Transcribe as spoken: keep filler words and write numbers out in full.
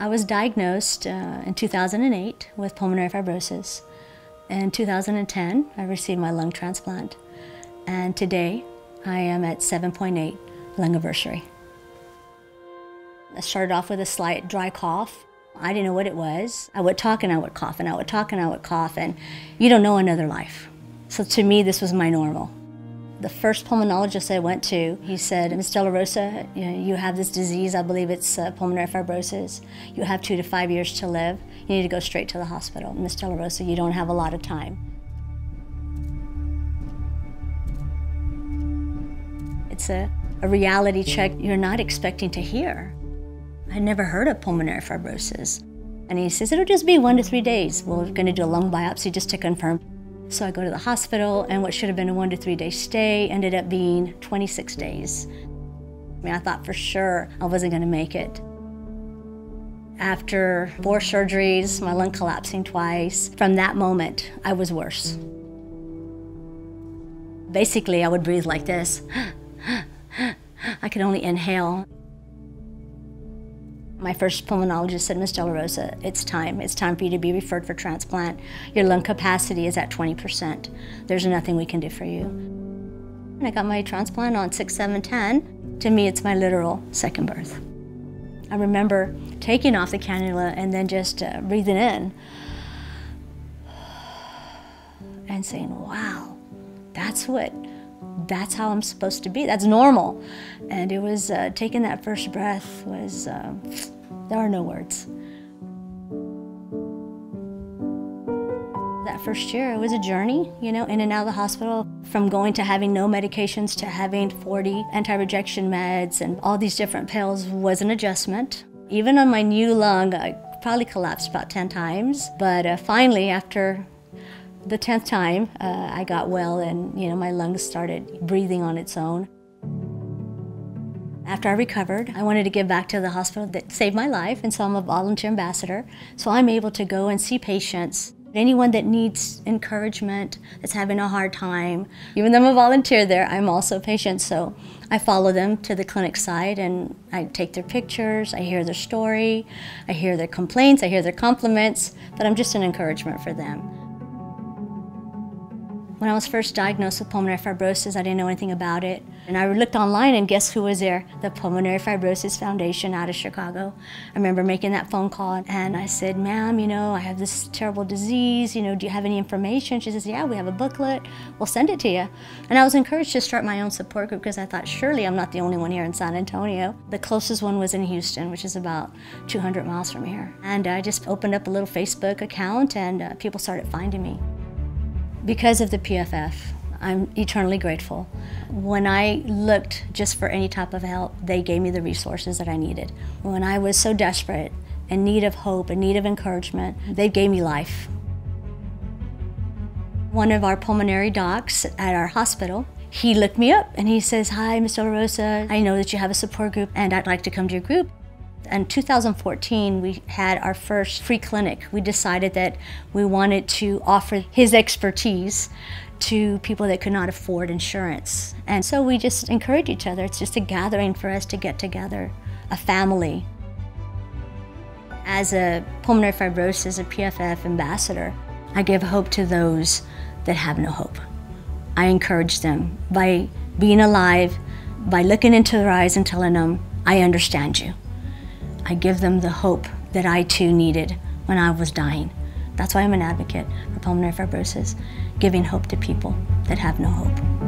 I was diagnosed uh, in two thousand eight with pulmonary fibrosis. In two thousand ten, I received my lung transplant. And today, I am at seven point eight lungiversary. I started off with a slight dry cough. I didn't know what it was. I would talk and I would cough and I would talk and I would cough, and you don't know another life. So to me, this was my normal. The first pulmonologist I went to, he said, Miz Delarosa, you know, you have this disease, I believe it's uh, pulmonary fibrosis. You have two to five years to live. You need to go straight to the hospital. Miz Delarosa, you don't have a lot of time. It's a, a reality check you're not expecting to hear. I never heard of pulmonary fibrosis. And he says, it'll just be one to three days. Well, we're gonna do a lung biopsy just to confirm. So I go to the hospital, and what should have been a one to three day stay ended up being twenty-six days. I mean, I thought for sure I wasn't gonna make it. After four surgeries, my lung collapsing twice, from that moment, I was worse. Basically, I would breathe like this. I could only inhale. My first pulmonologist said, Miz Delarosa, it's time. It's time for you to be referred for transplant. Your lung capacity is at twenty percent. There's nothing we can do for you. And I got my transplant on six seven ten. To me, it's my literal second birth. I remember taking off the cannula and then just uh, breathing in and saying, wow, that's what, that's how I'm supposed to be, that's normal. And it was, uh, taking that first breath was, uh, there are no words. That first year, it was a journey, you know, in and out of the hospital, from going to having no medications to having forty anti-rejection meds and all these different pills was an adjustment. Even on my new lung, I probably collapsed about ten times, but uh, finally, after the tenth time, uh, I got well, and you know, my lungs started breathing on its own. After I recovered, I wanted to give back to the hospital that saved my life, and so I'm a volunteer ambassador. So I'm able to go and see patients, anyone that needs encouragement, that's having a hard time. Even though I'm a volunteer there, I'm also a patient, so I follow them to the clinic side, and I take their pictures, I hear their story, I hear their complaints, I hear their compliments, but I'm just an encouragement for them. When I was first diagnosed with pulmonary fibrosis, I didn't know anything about it. And I looked online, and guess who was there? The Pulmonary Fibrosis Foundation out of Chicago. I remember making that phone call, and I said, ma'am, you know, I have this terrible disease, you know, do you have any information? She says, yeah, we have a booklet, we'll send it to you. And I was encouraged to start my own support group because I thought, surely I'm not the only one here in San Antonio. The closest one was in Houston, which is about two hundred miles from here. And I just opened up a little Facebook account, and uh, people started finding me. Because of the P F F, I'm eternally grateful. When I looked just for any type of help, they gave me the resources that I needed. When I was so desperate, in need of hope, in need of encouragement, they gave me life. One of our pulmonary docs at our hospital, he looked me up and he says, hi, Miz Delarosa, I know that you have a support group and I'd like to come to your group. In two thousand fourteen, we had our first free clinic. We decided that we wanted to offer his expertise to people that could not afford insurance. And so we just encourage each other. It's just a gathering for us to get together, a family. As a pulmonary fibrosis, a P F F ambassador, I give hope to those that have no hope. I encourage them by being alive, by looking into their eyes and telling them, I understand you. I give them the hope that I too needed when I was dying. That's why I'm an advocate for pulmonary fibrosis, giving hope to people that have no hope.